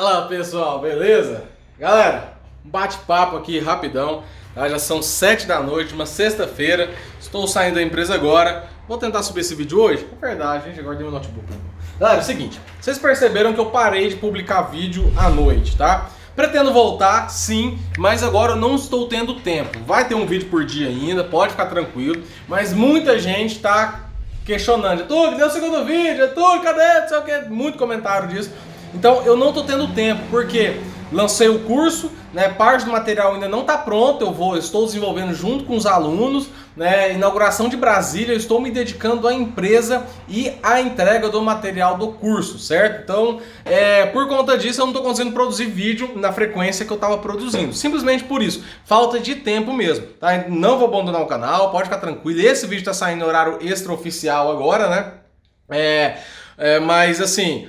Fala pessoal, beleza? Galera, um bate-papo aqui rapidão, tá? Já são 7 da noite, uma sexta-feira. Estou saindo da empresa agora. Vou tentar subir esse vídeo hoje? É verdade, gente, agora dei meu notebook. Galera, é o seguinte, vocês perceberam que eu parei de publicar vídeo à noite, tá? Pretendo voltar, sim, mas agora eu não estou tendo tempo. Vai ter um vídeo por dia ainda, pode ficar tranquilo. Mas muita gente tá questionando. Getúlio, deu o segundo vídeo? Getúlio, cadê? Não sei o que, muito comentário disso. Então eu não tô tendo tempo, porque lancei o curso, né? Parte do material ainda não tá pronto, eu estou desenvolvendo junto com os alunos, né? Inauguração de Brasília, eu estou me dedicando à empresa e à entrega do material do curso, certo? Então, por conta disso eu não tô conseguindo produzir vídeo na frequência que eu tava produzindo, simplesmente por isso, falta de tempo mesmo, tá? Não vou abandonar o canal, pode ficar tranquilo, esse vídeo tá saindo em horário extraoficial agora, né? Mas assim...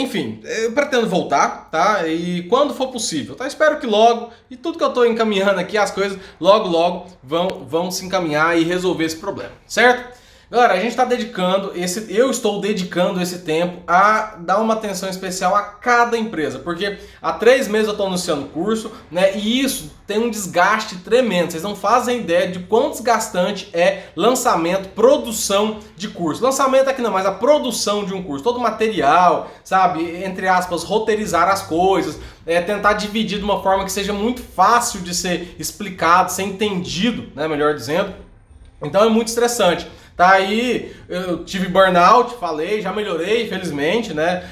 enfim, eu pretendo voltar, tá? E quando for possível, tá? Espero que logo, e tudo que eu tô encaminhando aqui, as coisas, logo vão se encaminhar e resolver esse problema, certo? Galera, a gente tá dedicando, eu estou dedicando esse tempo a dar uma atenção especial a cada empresa, porque há 3 meses eu tô anunciando o curso, né? E isso tem um desgaste tremendo, vocês não fazem ideia de quão desgastante é lançamento, produção de curso. Lançamento aqui não, mas a produção de um curso, todo o material, sabe, entre aspas, roteirizar as coisas, tentar dividir de uma forma que seja muito fácil de ser explicado, ser entendido, né, melhor dizendo. Então é muito estressante. Tá aí, eu tive burnout, falei, já melhorei, felizmente, né?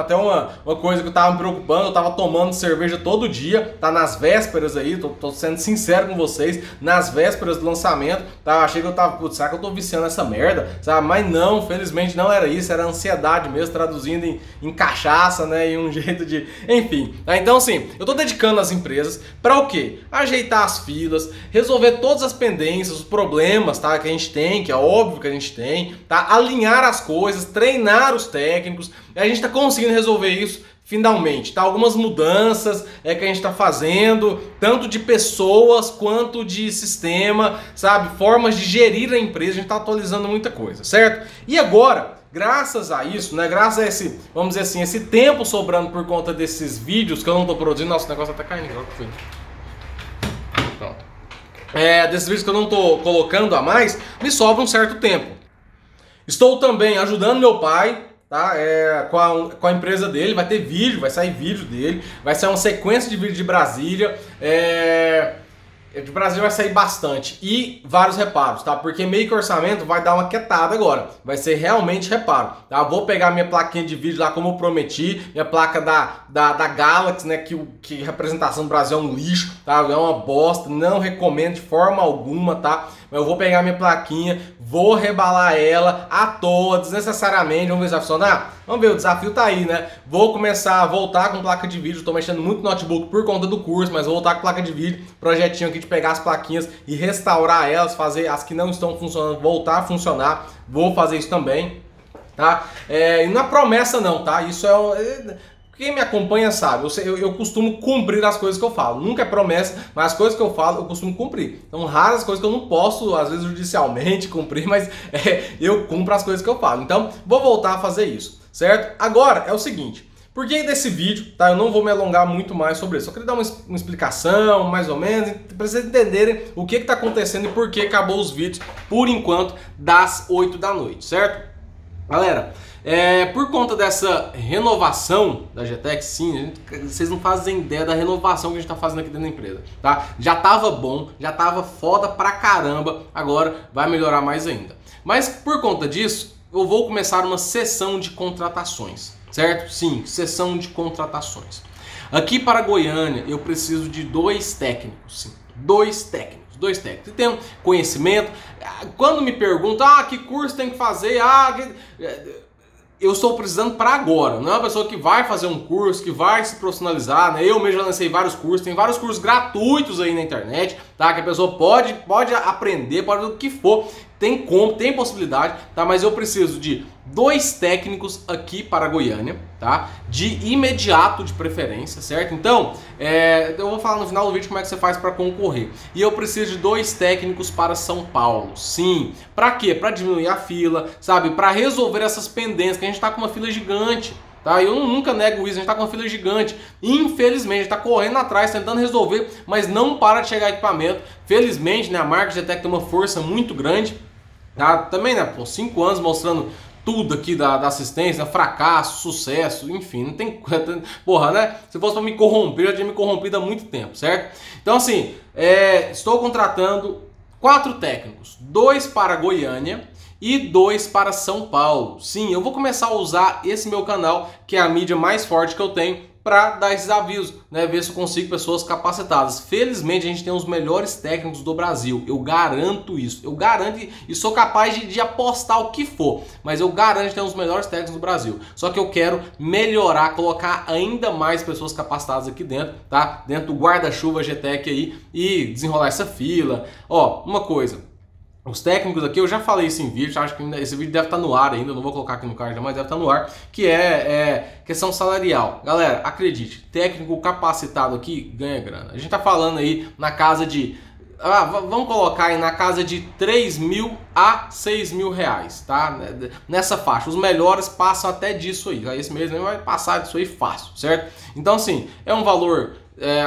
Até uma coisa que eu tava me preocupando, eu tava tomando cerveja todo dia, tá? Nas vésperas aí, tô sendo sincero com vocês, nas vésperas do lançamento, tá? Achei que eu tava, putz, será que eu tô viciando essa merda, sabe? Mas não, felizmente não era isso, era ansiedade mesmo, traduzindo em cachaça, né? E um jeito de... Enfim, tá? Então assim, eu tô dedicando as empresas pra o quê? Ajeitar as filas, resolver todas as pendências, os problemas, tá? Que a gente tem, que é óbvio que a gente tem, tá? Alinhar as coisas, treinar os técnicos, e a gente tá conseguindo resolver isso finalmente, tá? Algumas mudanças que a gente tá fazendo, tanto de pessoas quanto de sistema, sabe? Formas de gerir a empresa, a gente tá atualizando muita coisa, certo? E agora, graças a isso, né? Graças a esse, vamos dizer assim, esse tempo sobrando por conta desses vídeos que eu não tô produzindo, nossa, o negócio tá caindo, olha o que foi. Pronto. Desses vídeos que eu não estou colocando a mais, me sobra um certo tempo. Estou também ajudando meu pai, tá? Com a empresa dele, vai ter vídeo, vai sair vídeo dele, vai sair uma sequência de vídeo de Brasília. De Brasília vai sair bastante e vários reparos, tá? Porque meio que orçamento vai dar uma quietada agora, vai ser realmente reparo, tá? Vou pegar minha plaquinha de vídeo lá como eu prometi, minha placa da Galaxy, né? Que representação do Brasil é um lixo, tá? É uma bosta, não recomendo de forma alguma, tá? Mas eu vou pegar minha plaquinha, vou rebalar ela à toa, desnecessariamente, vamos ver se vai funcionar? Vamos ver, o desafio tá aí, né? Vou começar a voltar com placa de vídeo, tô mexendo muito no notebook por conta do curso, mas vou voltar com placa de vídeo, projetinho aqui de pegar as plaquinhas e restaurar elas, fazer as que não estão funcionando, voltar a funcionar, vou fazer isso também, tá? E não é promessa não, tá? Isso é... Quem me acompanha sabe, eu costumo cumprir as coisas que eu falo, nunca é promessa, mas as coisas que eu falo eu costumo cumprir. Então raras as coisas que eu não posso, às vezes judicialmente cumprir, mas eu cumpro as coisas que eu falo. Então vou voltar a fazer isso, certo? Agora é o seguinte, por que desse vídeo, tá? Eu não vou me alongar muito mais sobre isso, só queria dar uma explicação, mais ou menos, para vocês entenderem o que está acontecendo e por que acabou os vídeos, por enquanto, das 8 da noite, certo? Galera, por conta dessa renovação da Getech, sim, vocês não fazem ideia da renovação que a gente tá fazendo aqui dentro da empresa, tá? Já tava bom, já tava foda pra caramba, agora vai melhorar mais ainda. Mas por conta disso, eu vou começar uma sessão de contratações, certo? Sim, sessão de contratações. Aqui para Goiânia, eu preciso de 2 técnicos, sim, 2 técnicos. E tem conhecimento. Quando me perguntam, ah, que curso tem que fazer? Eu estou precisando para agora, não é uma pessoa que vai fazer um curso, que vai se profissionalizar, né? Eu mesmo já lancei vários cursos, tem vários cursos gratuitos aí na internet, tá? Que a pessoa pode aprender, pode o que for, tem como, tem possibilidade, tá? Mas eu preciso de 2 técnicos aqui para Goiânia, tá? De imediato, de preferência, certo? Então, eu vou falar no final do vídeo como é que você faz para concorrer. E eu preciso de 2 técnicos para São Paulo, sim. Para quê? Para diminuir a fila, sabe? Para resolver essas pendências, que a gente tá com uma fila gigante, tá? Eu nunca nego isso, a gente está com uma fila gigante, infelizmente, a gente está correndo atrás, tentando resolver, mas não para de chegar equipamento. Felizmente, né, a Marcos Detec tem uma força muito grande, tá? Também, né, por 5 anos mostrando tudo aqui da assistência, fracasso, sucesso, enfim, não tem... Porra, né? Se fosse para me corromper, eu já tinha me corrompido há muito tempo, certo? Então, assim, estou contratando 4 técnicos, 2 para Goiânia e 2 para São Paulo. Sim, eu vou começar a usar esse meu canal, que é a mídia mais forte que eu tenho, para dar esses avisos, né? Ver se eu consigo pessoas capacitadas. Felizmente a gente tem os melhores técnicos do Brasil, eu garanto isso. Eu garanto e sou capaz de apostar o que for, mas eu garanto que tem os melhores técnicos do Brasil. Só que eu quero melhorar, colocar ainda mais pessoas capacitadas aqui dentro, tá? Dentro do guarda-chuva Getech aí e desenrolar essa fila. Ó, uma coisa. Os técnicos aqui, eu já falei isso em vídeo, acho que esse vídeo deve estar no ar ainda, eu não vou colocar aqui no card, mas deve estar no ar, que é questão salarial. Galera, acredite, técnico capacitado aqui ganha grana. A gente tá falando aí na casa de, vamos colocar aí na casa de 3 mil a 6 mil reais, tá? Nessa faixa, os melhores passam até disso aí, tá? Esse mês mesmo vai passar disso aí fácil, certo? Então assim, é um valor...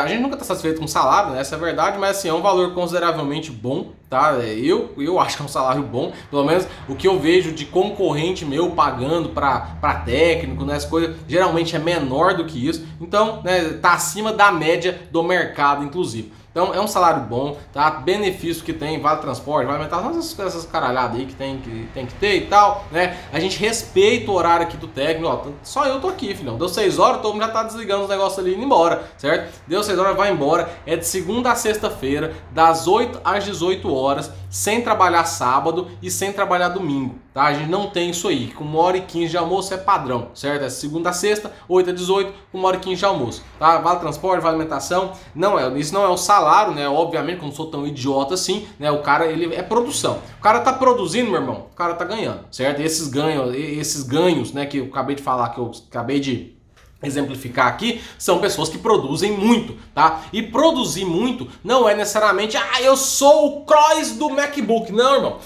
a gente nunca está satisfeito com o salário, né? Essa é a verdade, mas assim, é um valor consideravelmente bom, tá? Eu acho que é um salário bom, pelo menos o que eu vejo de concorrente meu pagando para técnico, né? As coisas geralmente é menor do que isso, então, né, tá acima da média do mercado, inclusive. Então é um salário bom, tá? Benefício que tem, vale transporte, vale alimentação, essas caralhadas aí que tem que ter e tal, né? A gente respeita o horário aqui do técnico, ó, só eu tô aqui, filhão. Deu 6 horas, todo mundo já tá desligando os negócios ali e indo embora, certo? Deu 6 horas, vai embora. É de segunda a sexta-feira, das 8 às 18 horas, sem trabalhar sábado e sem trabalhar domingo, tá? A gente não tem isso aí, com 1h15 de almoço é padrão, certo? É segunda a sexta, 8 a 18, com 1h15 de almoço, tá? Vale transporte, vale alimentação, não é, isso não é o salário. Claro, né? Obviamente, eu não sou tão idiota assim, né? O cara, ele é produção. O cara tá produzindo, meu irmão, o cara tá ganhando, certo? E esses ganhos, né, que eu acabei de falar, que eu acabei de exemplificar aqui, são pessoas que produzem muito, tá? E produzir muito não é necessariamente, ah, eu sou o Cross do Macbook. Não, irmão.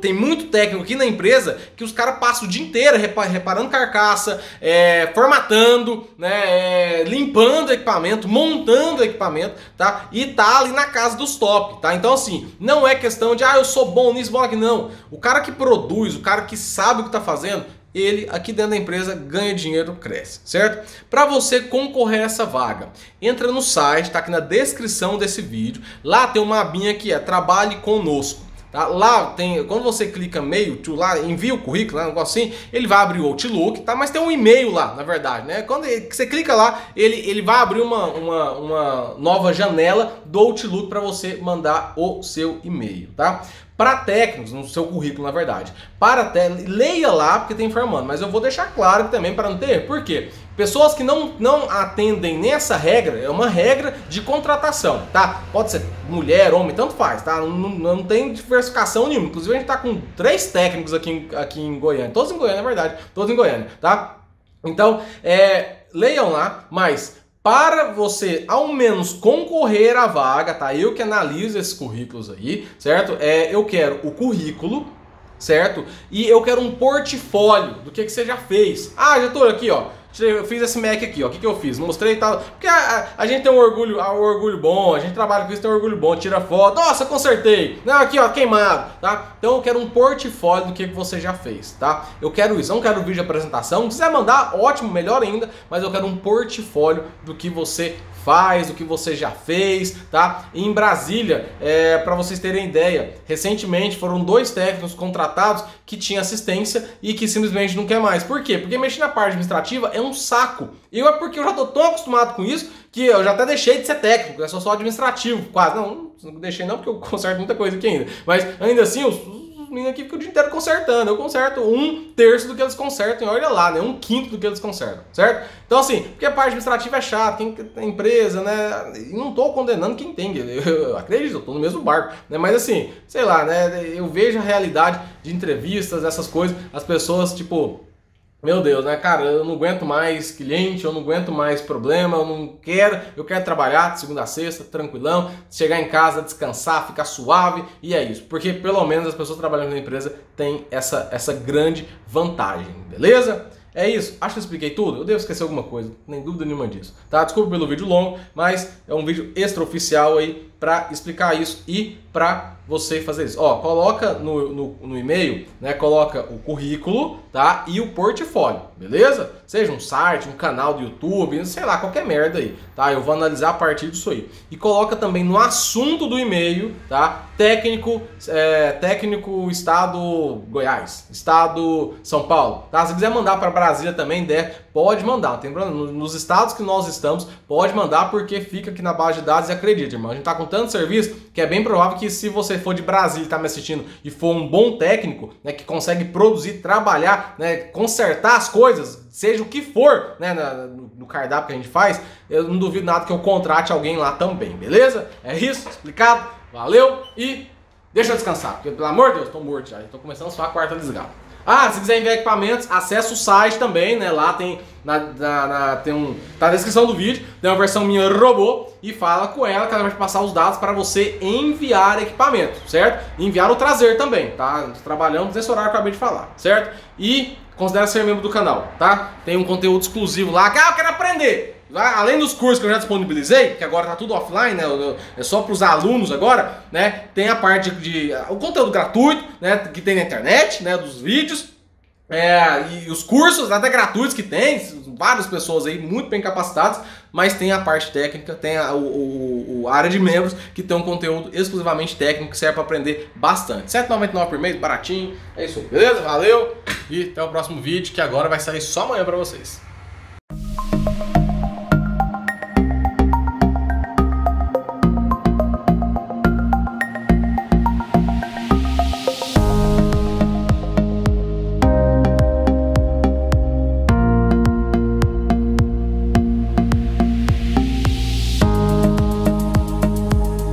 Tem muito técnico aqui na empresa que os caras passam o dia inteiro reparando carcaça, formatando, né, limpando equipamento, montando equipamento, tá? E tá ali na casa dos top, tá? Então assim, não é questão de, ah, eu sou bom nisso, bom aqui, não. O cara que produz, o cara que sabe o que tá fazendo, ele aqui dentro da empresa ganha dinheiro, cresce, certo? Para você concorrer a essa vaga, entra no site, tá aqui na descrição desse vídeo, lá tem uma abinha que é Trabalhe Conosco. Lá tem, quando você clica meio to, lá envia o currículo, lá, um negócio assim, ele vai abrir o Outlook, tá? Mas tem um e-mail lá, na verdade, né? Quando você clica lá, ele vai abrir uma nova janela do Outlook para você mandar o seu e-mail, tá? Para técnicos, no seu currículo, na verdade. Leia lá, porque tem informando, mas eu vou deixar claro que também para não ter, por quê? Pessoas que não atendem nessa regra, é uma regra de contratação, tá? Pode ser mulher, homem, tanto faz, tá? Não tem diversificação nenhuma. Inclusive a gente tá com 3 técnicos aqui em Goiânia, todos em Goiânia, na verdade, todos em Goiânia, tá? Então, leiam lá, mas... Para você, ao menos, concorrer à vaga, tá? Eu que analiso esses currículos aí, certo? Eu quero o currículo, certo? E eu quero um portfólio do que você já fez. Ah, já tô aqui, ó. Eu fiz esse Mac aqui, ó. O que eu fiz? Mostrei e tal. Porque a gente tem um orgulho bom, a gente trabalha com isso, tem um orgulho bom, tira foto. Nossa, consertei. Não, aqui, ó, queimado, tá? Então eu quero um portfólio do que você já fez, tá? Eu quero isso. Eu não quero vídeo de apresentação. Se quiser mandar, ótimo, melhor ainda. Mas eu quero um portfólio do que você faz, do que você já fez, tá? E em Brasília, para vocês terem ideia, recentemente foram 2 técnicos contratados que tinham assistência e que simplesmente não quer mais. Por quê? Porque mexer na parte administrativa é um saco. Eu é porque eu já tô tão acostumado com isso que eu já até deixei de ser técnico, eu sou só administrativo, quase. Não deixei não, porque eu conserto muita coisa aqui ainda. Mas ainda assim, os meninos aqui ficam o dia inteiro consertando. Eu conserto 1/3 do que eles consertam, e olha lá, né? 1/5 do que eles consertam, certo? Então assim, porque a parte administrativa é chata, tem empresa, né? E não tô condenando quem tem, eu acredito, eu tô no mesmo barco, né? Mas assim, sei lá, né? Eu vejo a realidade de entrevistas, essas coisas, as pessoas, tipo... Meu Deus, né, cara, eu não aguento mais cliente, eu não aguento mais problema, eu quero trabalhar de segunda a sexta, tranquilão, chegar em casa, descansar, ficar suave, e é isso. Porque pelo menos as pessoas trabalhando na empresa têm essa grande vantagem, beleza? É isso, acho que eu expliquei tudo, eu devo esquecer alguma coisa, nem dúvida nenhuma disso, tá? Desculpa pelo vídeo longo, mas é um vídeo extraoficial aí para explicar isso e para você fazer isso. Ó, coloca no e-mail, né? Coloca o currículo, tá? E o portfólio, beleza? Seja um site, um canal do YouTube, sei lá, qualquer merda aí, tá? Eu vou analisar a partir disso aí. E coloca também no assunto do e-mail, tá? Técnico Estado Goiás, Estado São Paulo, tá? Se quiser mandar para Brasília também, pode mandar, não tem problema. Nos estados que nós estamos, pode mandar, porque fica aqui na base de dados e acredita, irmão, a gente tá com tanto serviço que é bem provável que, se você for de Brasília e tá me assistindo e for um bom técnico, né, que consegue produzir, trabalhar, né, consertar as coisas, seja o que for, né, no cardápio que a gente faz, eu não duvido nada que eu contrate alguém lá também, beleza? É isso, explicado, valeu e deixa eu descansar, porque pelo amor de Deus, tô morto já, tô começando só a quarta desgalo. Ah, se quiser enviar equipamentos, acessa o site também, né? Lá tem, tá na descrição do vídeo, tem uma versão minha robô e fala com ela que ela vai te passar os dados para você enviar equipamento, certo? E enviar ou trazer também, tá? Trabalhamos nesse horário que eu acabei de falar, certo? E considera ser membro do canal, tá? Tem um conteúdo exclusivo lá, que eu quero aprender! Além dos cursos que eu já disponibilizei, que agora tá tudo offline, né? É só para os alunos agora, né? Tem a parte de o conteúdo gratuito, né? Que tem na internet, né? Dos vídeos, e os cursos até gratuitos que tem, várias pessoas aí muito bem capacitadas, mas tem a parte técnica, tem a área de membros, que tem um conteúdo exclusivamente técnico que serve para aprender bastante. R$7,99 por mês, baratinho, é isso, beleza? Valeu e até o próximo vídeo, que agora vai sair só amanhã para vocês.